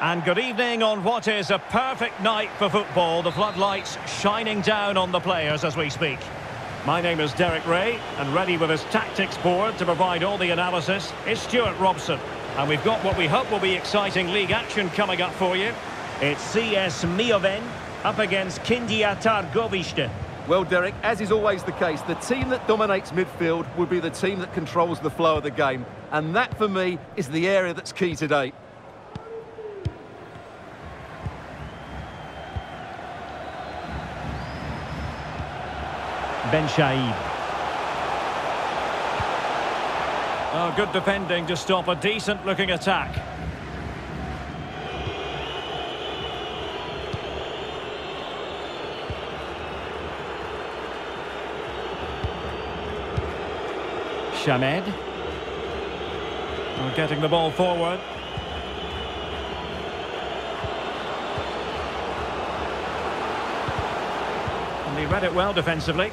And good evening on what is a perfect night for football. The floodlights shining down on the players as we speak. My name is Derek Ray, and ready with his tactics board to provide all the analysis is Stuart Robson. And we've got what we hope will be exciting league action coming up for you. It's CS Mioveni up against Kindia Targoviste. Well, Derek, as is always the case, the team that dominates midfield will be the team that controls the flow of the game. And that, for me, is the area that's key today. Ben-Shahid. Oh, good defending to stop a decent-looking attack. Chamed. Oh, getting the ball forward. And he read it well defensively.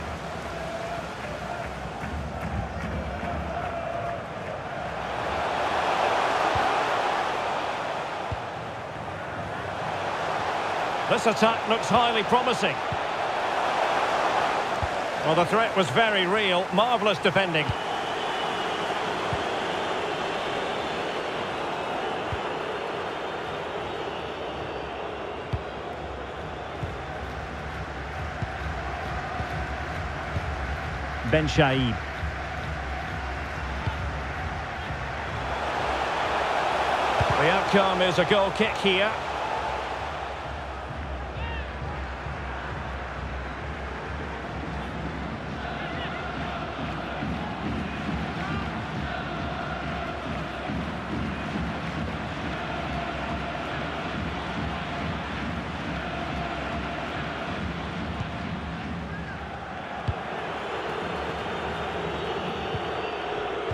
This attack looks highly promising. Well, the threat was very real. Marvellous defending. Ben-Shahid. The outcome is a goal kick here.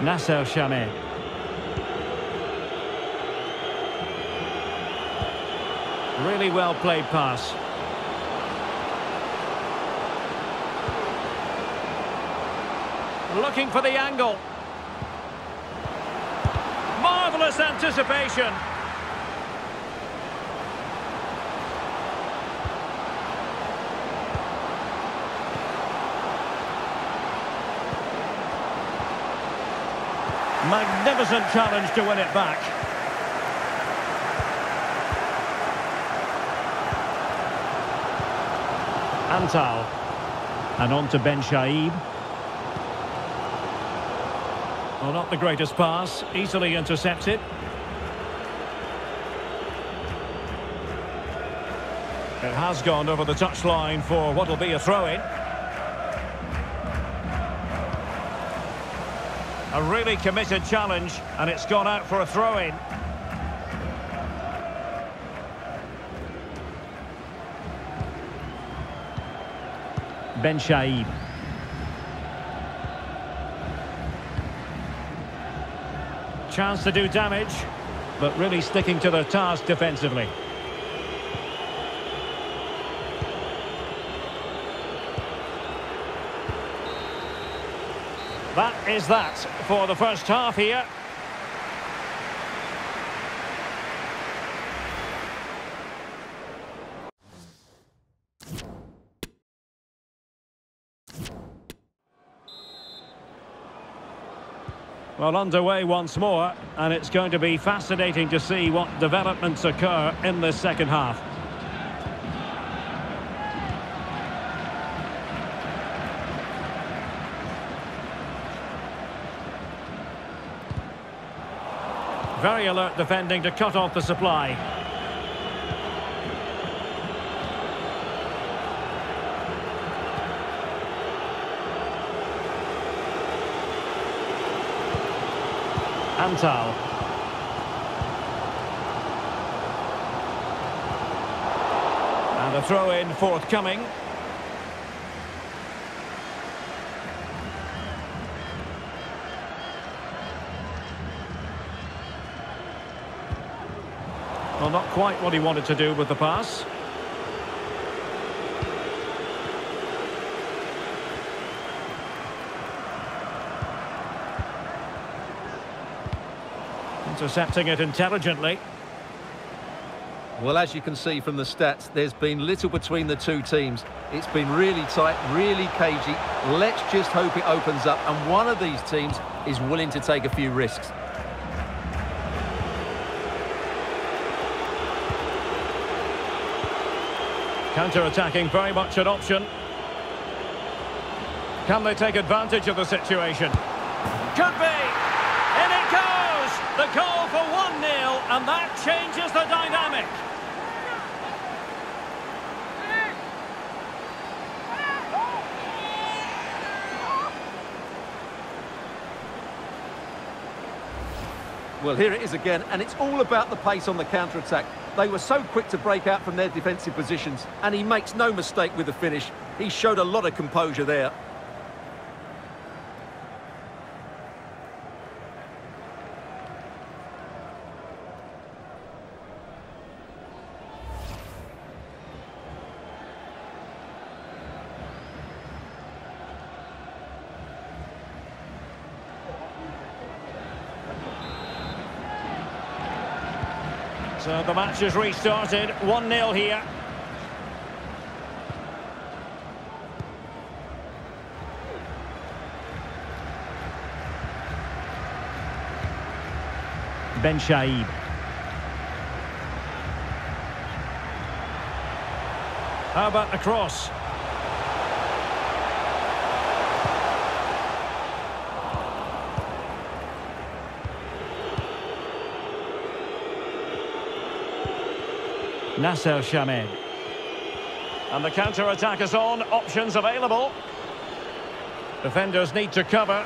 Nasser Chamed. Really well played pass. Looking for the angle. Marvellous anticipation. Magnificent challenge to win it back. Antal. And on to Ben-Shahid. Well, not the greatest pass. Easily intercepted. It has gone over the touchline for what will be a throw-in. A really committed challenge, and it's gone out for a throw-in. Ben-Shahid. Chance to do damage, but really sticking to their task defensively. That is that for the first half here. Well, underway once more, and it's going to be fascinating to see what developments occur in this second half. Very alert defending to cut off the supply. Antal. And a throw-in forthcoming. Well, not quite what he wanted to do with the pass. Intercepting it intelligently. Well, as you can see from the stats, there's been little between the two teams. It's been really tight, really cagey. Let's just hope it opens up, and one of these teams is willing to take a few risks. Counter-attacking, very much an option. Can they take advantage of the situation? Could be! In it goes! The goal for 1-0, and that changes the dynamic. Well, here it is again, and it's all about the pace on the counter-attack. They were so quick to break out from their defensive positions, and he makes no mistake with the finish. He showed a lot of composure there. So the match has restarted, 1-0 here. Ben-Shahid. How about the cross? Nasser Chamed. And the counter-attack is on, options available. Defenders need to cover.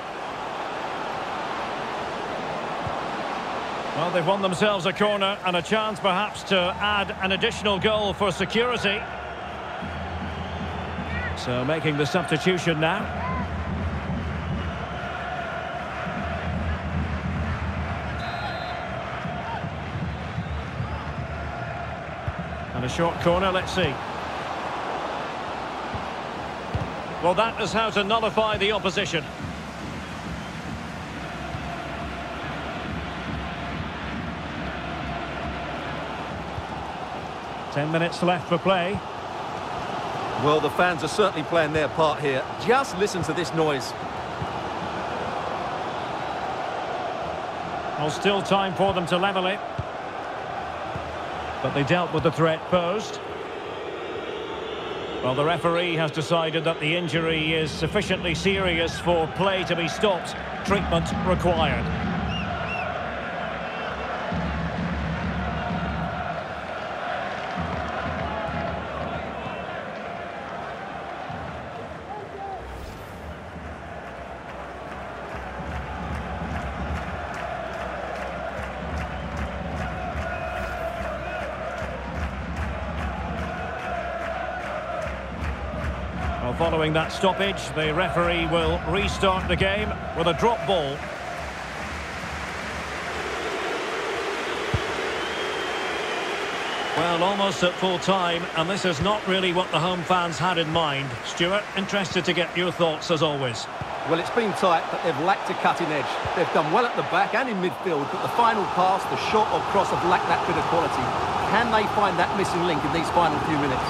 Well, they've won themselves a corner and a chance perhaps to add an additional goal for security. So making the substitution now. A short corner, let's see. Well, that is how to nullify the opposition. Ten minutes left for play. Well, the fans are certainly playing their part here. Just listen to this noise. Well, still time for them to level it. But they dealt with the threat posed. Well, the referee has decided that the injury is sufficiently serious for play to be stopped. Treatment required. Following that stoppage, the referee will restart the game with a drop ball. Well, almost at full time, and this is not really what the home fans had in mind. Stuart, interested to get your thoughts as always. Well, it's been tight, but they've lacked a cutting edge. They've done well at the back and in midfield, but the final pass, the shot or cross have lacked that bit of quality. Can they find that missing link in these final few minutes?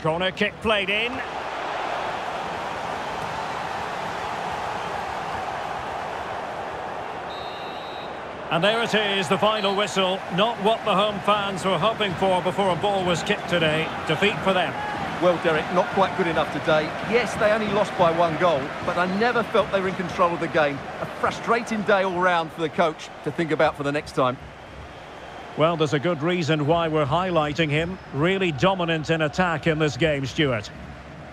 Corner kick played in. And there it is, the final whistle. Not what the home fans were hoping for before a ball was kicked today. Defeat for them. Well, Derek, not quite good enough today. Yes, they only lost by one goal, but I never felt they were in control of the game. A frustrating day all round for the coach to think about for the next time. Well, there's a good reason why we're highlighting him. Really dominant in attack in this game, Stuart.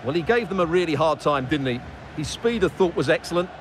Well, he gave them a really hard time, didn't he? His speed of thought was excellent.